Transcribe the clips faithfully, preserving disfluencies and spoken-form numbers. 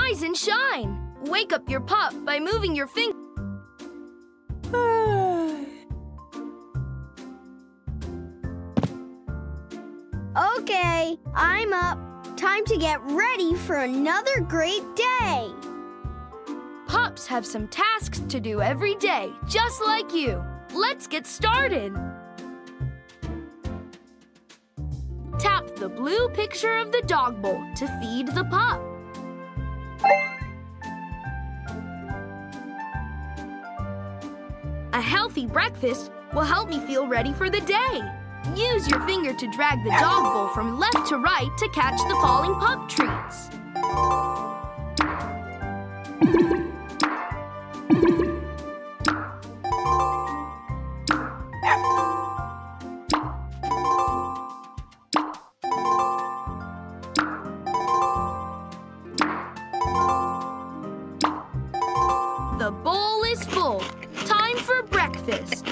Rise and shine! Wake up your pup by moving your finger. Okay, I'm up. Time to get ready for another great day. Pups have some tasks to do every day, just like you. Let's get started. Tap the blue picture of the dog bowl to feed the pup. A healthy breakfast will help me feel ready for the day. Use your finger to drag the dog bowl from left to right to catch the falling pup treats. The bowl is full. Time for breakfast.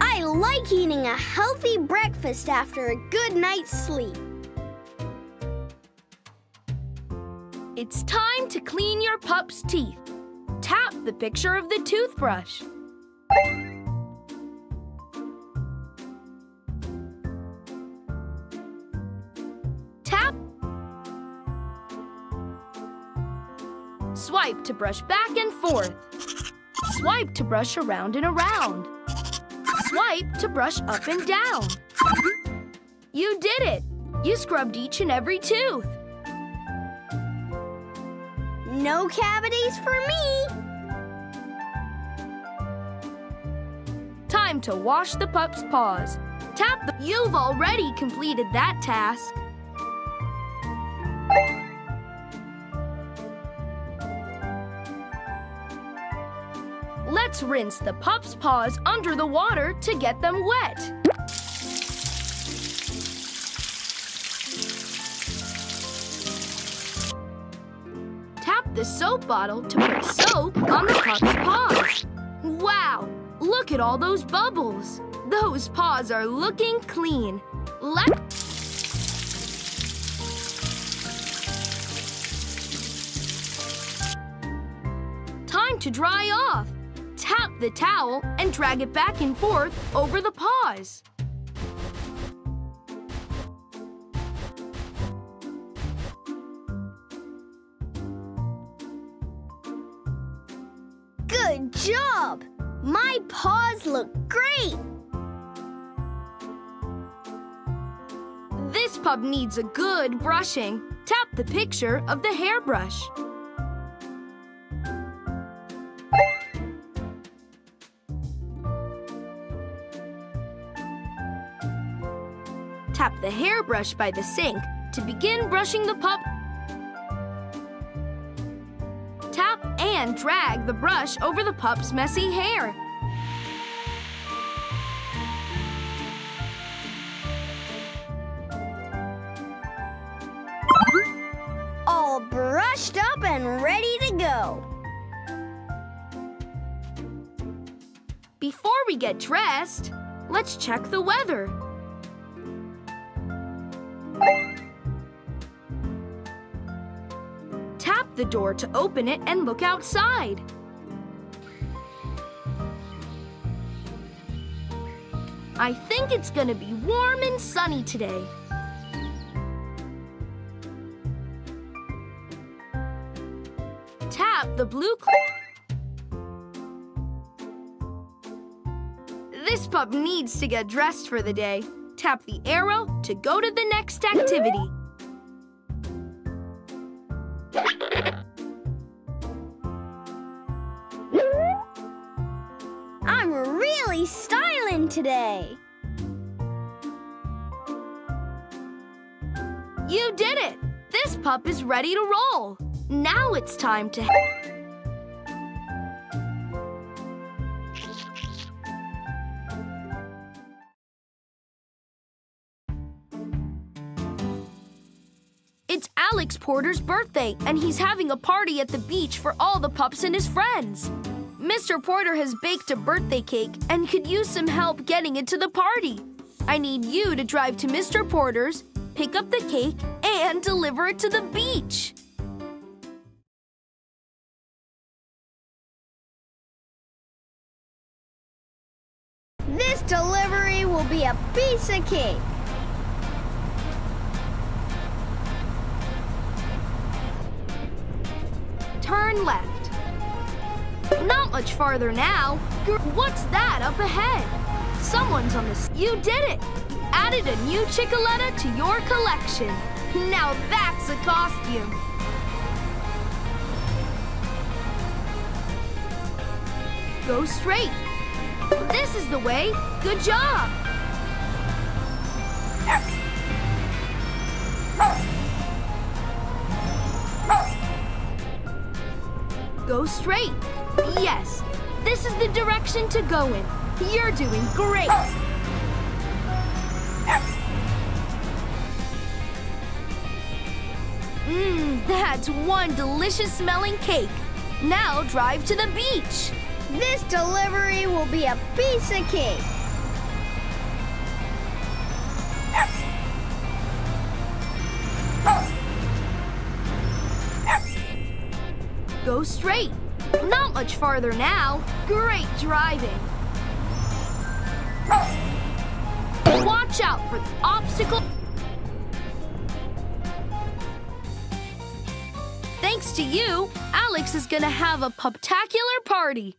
I like eating a healthy breakfast after a good night's sleep. It's time to clean your pup's teeth. Tap the picture of the toothbrush. Swipe to brush back and forth. Swipe to brush around and around. Swipe to brush up and down. You did it! You scrubbed each and every tooth. No cavities for me! Time to wash the pup's paws. Tap the... You've already completed that task. Let's rinse the pup's paws under the water to get them wet. Tap the soap bottle to put soap on the pup's paws. Wow! Look at all those bubbles. Those paws are looking clean. Let's... Time to dry off. Tap the towel and drag it back and forth over the paws. Good job! My paws look great! This pup needs a good brushing. Tap the picture of the hairbrush. Tap the hairbrush by the sink to begin brushing the pup. Tap and drag the brush over the pup's messy hair. All brushed up and ready to go. Before we get dressed, let's check the weather. Tap the door to open it and look outside. I think it's gonna be warm and sunny today. Tap the blue cloth. This pup needs to get dressed for the day. Tap the arrow to go to the next activity. I'm really styling today. You did it! This pup is ready to roll. Now it's time to... Porter's birthday, and he's having a party at the beach for all the pups and his friends. Mister Porter has baked a birthday cake and could use some help getting it to the party. I need you to drive to Mister Porter's, pick up the cake, and deliver it to the beach. This delivery will be a piece of cake. Turn left. Not much farther now. What's that up ahead? Someone's on the... You did it! Added a new Chickaletta to your collection. Now that's a costume. Go straight. This is the way. Good job. Go straight. Yes, this is the direction to go in. You're doing great. Mmm, that's one delicious smelling cake. Now drive to the beach. This delivery will be a piece of cake. Go straight. Not much farther now. Great driving. Watch out for the obstacle. Thanks to you, Alex is gonna have a poptacular party.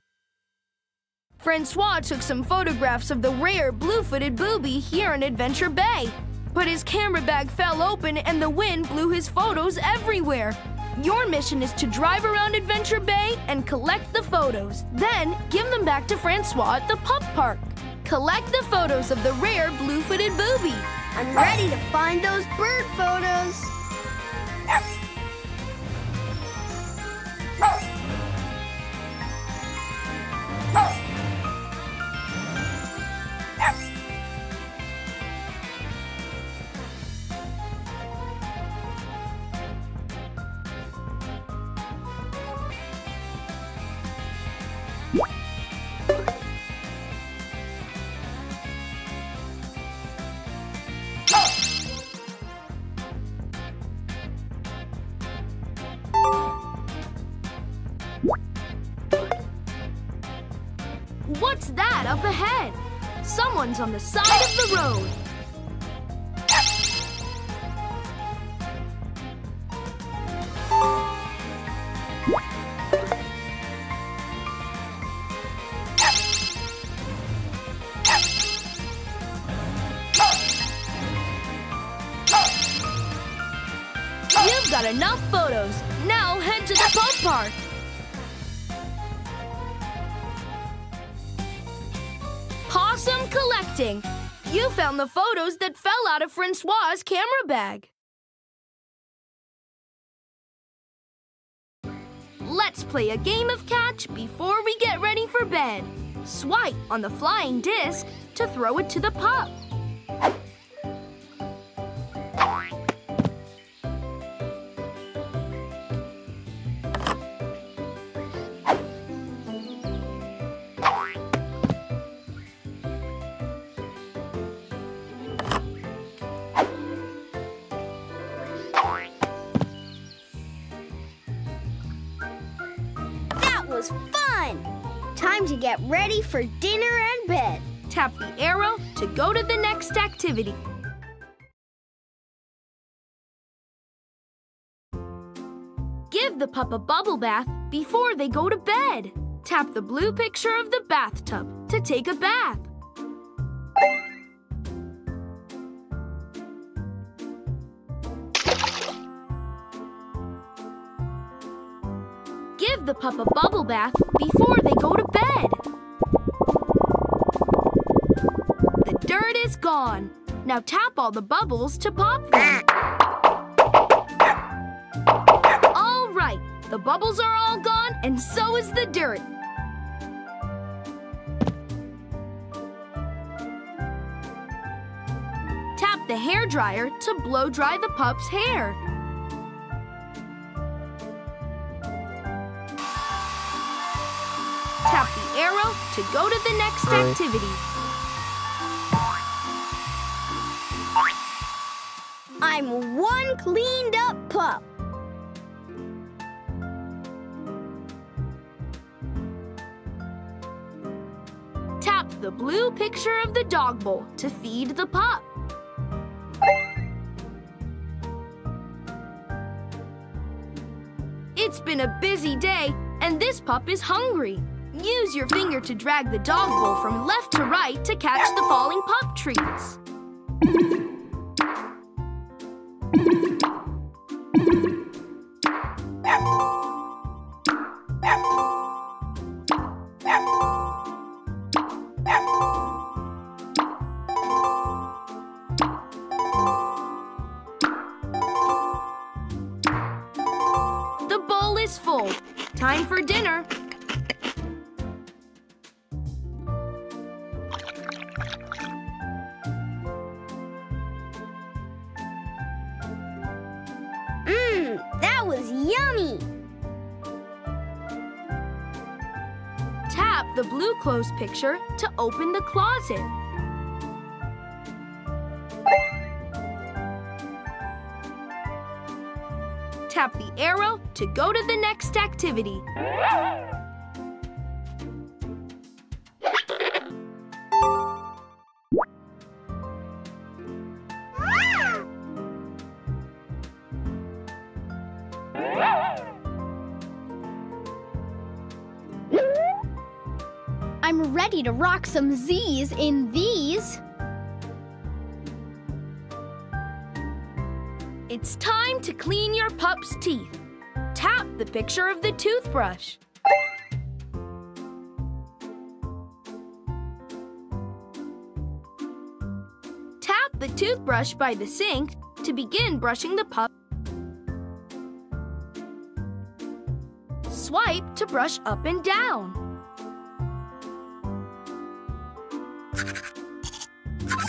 Francois took some photographs of the rare blue-footed booby here in Adventure Bay, but his camera bag fell open and the wind blew his photos everywhere. Your mission is to drive around Adventure Bay and collect the photos. Then, give them back to Francois at the pup park. Collect the photos of the rare blue-footed booby. I'm ready to find those bird photos. What's that up ahead? Someone's on the side of the road. You've got enough photos. Now head to the pup park. Awesome collecting! You found the photos that fell out of Francois's camera bag. Let's play a game of catch before we get ready for bed. Swipe on the flying disc to throw it to the pup. Was fun! Time to get ready for dinner and bed. Tap the arrow to go to the next activity. Give the pup a bubble bath before they go to bed. Tap the blue picture of the bathtub to take a bath. Give the pup a bubble bath before they go to bed. The dirt is gone. Now tap all the bubbles to pop them. All right, the bubbles are all gone and so is the dirt. Tap the hair dryer to blow dry the pup's hair. tap the arrow to go to the next activity. I'm one cleaned up pup. Tap the blue picture of the dog bowl to feed the pup. It's been a busy day, and this pup is hungry. Use your finger to drag the dog bowl from left to right to catch the falling pup treats. Time for dinner. Mmm, that was yummy. Tap the blue clothes picture to open the closet. Tap the arrow to go to the next activity. I'm ready to rock some Z's in these. It's time to clean your pup's teeth. Tap the picture of the toothbrush. Tap the toothbrush by the sink to begin brushing the pup. Swipe to brush up and down.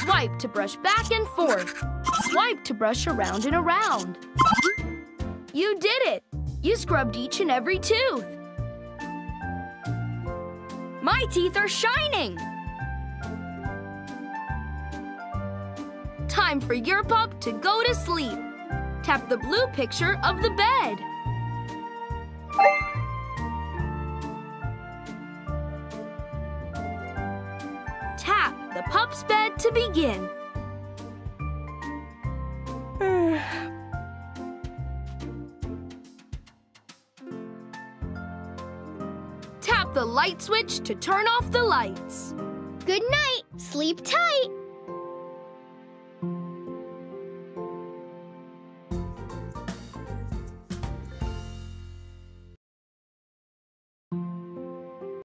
Swipe to brush back and forth. Swipe to brush around and around. You did it! You scrubbed each and every tooth. My teeth are shining! Time for your pup to go to sleep. Tap the blue picture of the bed. Tap the pup's bed to begin. Tap the light switch to turn off the lights. Good night. Sleep tight.